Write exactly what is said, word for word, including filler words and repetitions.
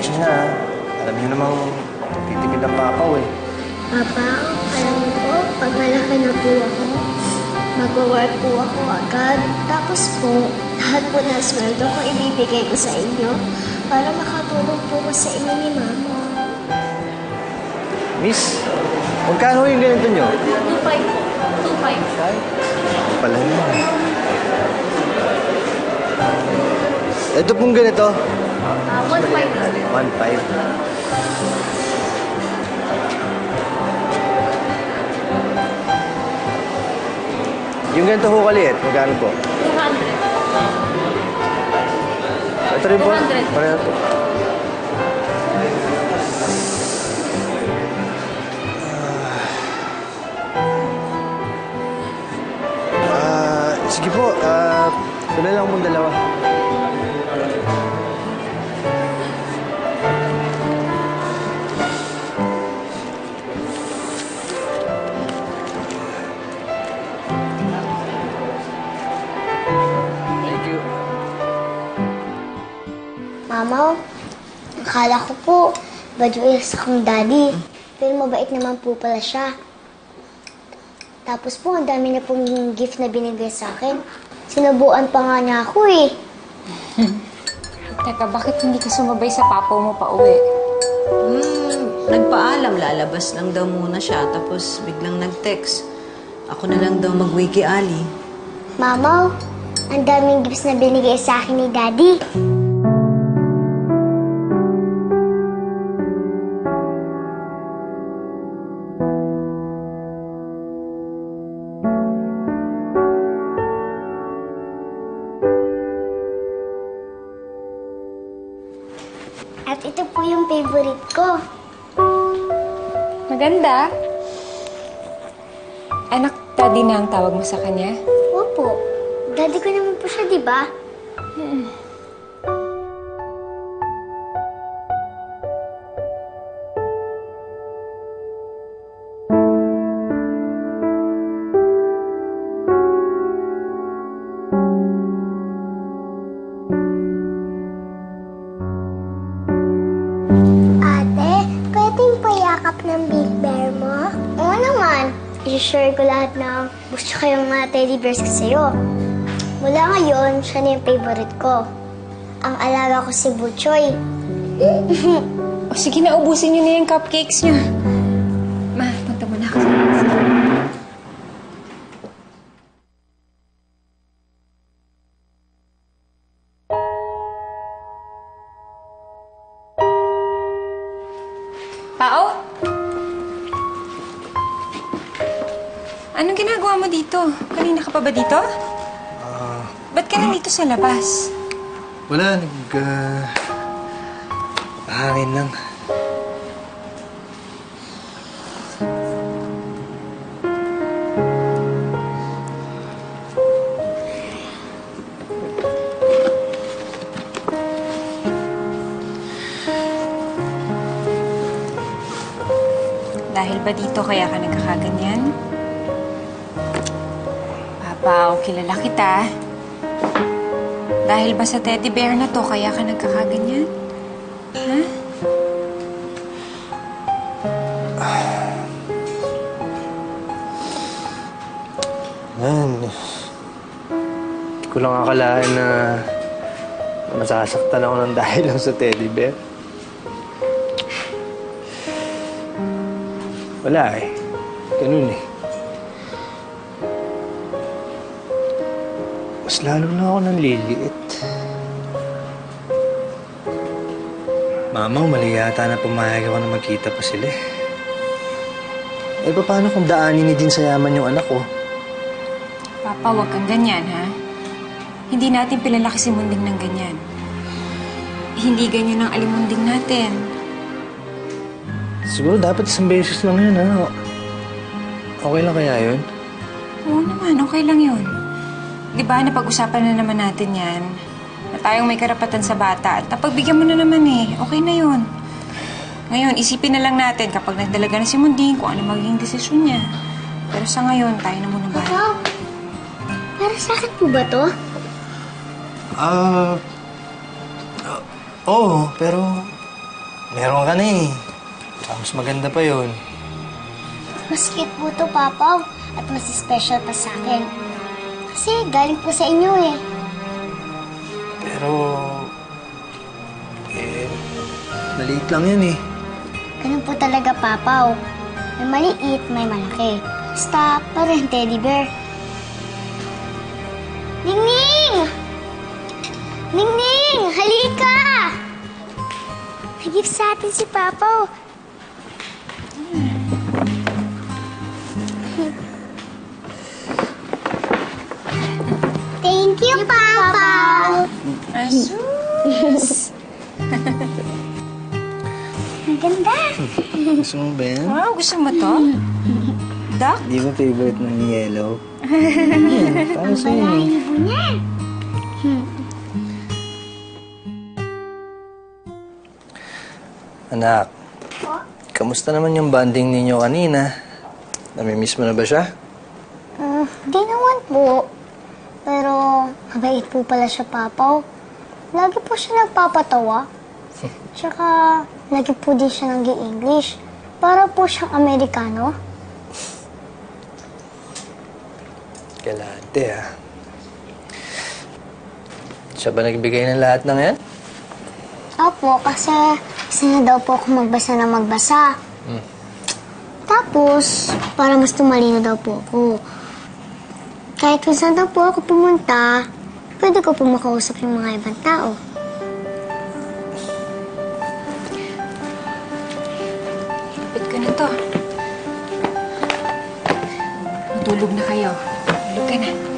Pasensya na, ha? Alam niyo namang titipid ang papa ko, eh. Papa, alam niyo po, pag malaki na po ako, mag-work po ako agad. Tapos po, lahat po na sweldo ko ibibigay ko sa inyo para makatulong po ko sa inyo ni Mama. Miss, magkano yung ganito niyo? two five po. two five. Pala niyo. Ito pong ganito. Uh, one five. One five. Yung ganito ho kaliit, magkano po? two hundred. Ito rin po? two hundred. Pareho po. Uh, sige po, uh, tuloy lang mong dalawa. Mama, akala ko po, baduis akong daddy. Pero mabait naman po pala siya. Tapos po, ang dami na pong gift na binigay sa akin. Sinubuan pa nga niya ako, eh. Teka, bakit hindi ka sumabay sa papo mo pa uwi? Hmm, nagpaalam, lalabas lang daw muna siya. Tapos biglang nag-text. Ako na lang daw mag-wiki ali. Mama, ang daming gifts na binigay sa akin ni daddy. At ito po yung favorite ko. Maganda. Anak, daddy na ang tawag mo sa kanya? Opo. Daddy ko naman po siya, di ba? Hmm. Ng Big Bear mo? Oo naman. I-share ko lahat ng gusto kayong mga teddy bears ko sa'yo. Mula ngayon, siya na yung favorite ko. Ang alaga ko si Buchoy. O sige na, ubusin niyo na yung cupcakes niyo. Ma, punta muna ako sa cupcakes. Pao? Anong ginagawa mo dito? Kanina ka pa ba dito? Uh, Ba't ka nandito sa labas? Wala, nag... Uh, hangin lang. Dahil ba dito kaya ka nagkakaganyan? Papa, kilala kita. Dahil ba sa teddy bear na to kaya ka nagkakaganyan? Ha? Man, hindi ko lang akalaan na masasaktan ako ng dahil lang sa teddy bear. Wala eh. Ganun eh. Mas lalo na ako nanliliit. Mama, mali yata na pumayag ako na magkita pa sila eh. Eh, paano kung daanin ni din sa yaman yung anak ko? Papa, huwag kang ganyan, ha? Hindi natin pinalaki si Munding ng ganyan. Hindi ganyan ang alimunding natin. Siguro dapat isang beses lang yun, ha? Okay lang kaya yun? Oo naman, okay lang yun. Di ba, napag-usapan na naman natin yan. Na tayong may karapatan sa bata. At napagbigyan mo na naman eh, okay na yun. Ngayon, isipin na lang natin kapag nagdalaga na si Munding kung ano magiging desisyon niya. Pero sa ngayon, tayo na muna ba? Wow! Para sa akin po ba to? Ah... Uh, uh, Oo, oh, pero... Meron ka na eh. Mas maganda pa yun. Mas cute po to, Papaw. At mas special pa sa akin. Kasi galing po sa inyo eh. Pero... eh... maliit lang yan eh. Ganun po talaga, Papaw. May maliit, may malaki. Basta, parang teddy bear. Ningning! Ningning! Halika! Nag-gift sa atin si Papaw. Thank you, Papaw! Asus! Ang ganda! Gusto mo ba yan? Wow, gusto mo to? Duck? Di ba favorite ng yellow? Yan, para sa'yo. Ang balahibo niya! Anak, oh? Kamusta naman yung bonding ninyo kanina? Namimiss mo na ba siya? Uh, di naman po. Pero mabait po pala siya, Papaw. Lagi po siya nagpapatawa. Tsaka lagi po din siya nag-i-English. Para po siyang Amerikano. Galante, ah. Siya ba nagbigay ng lahat ng yan? Opo, kasi... kasi na daw po ako magbasa na magbasa. Hmm. Tapos, para mas tumalino daw po ako. Kahit kung saan daw po ako pumunta, pwede ko po makausap yung mga ibang tao. Lipit ka nito. Matulog na kayo. Tulog ka na.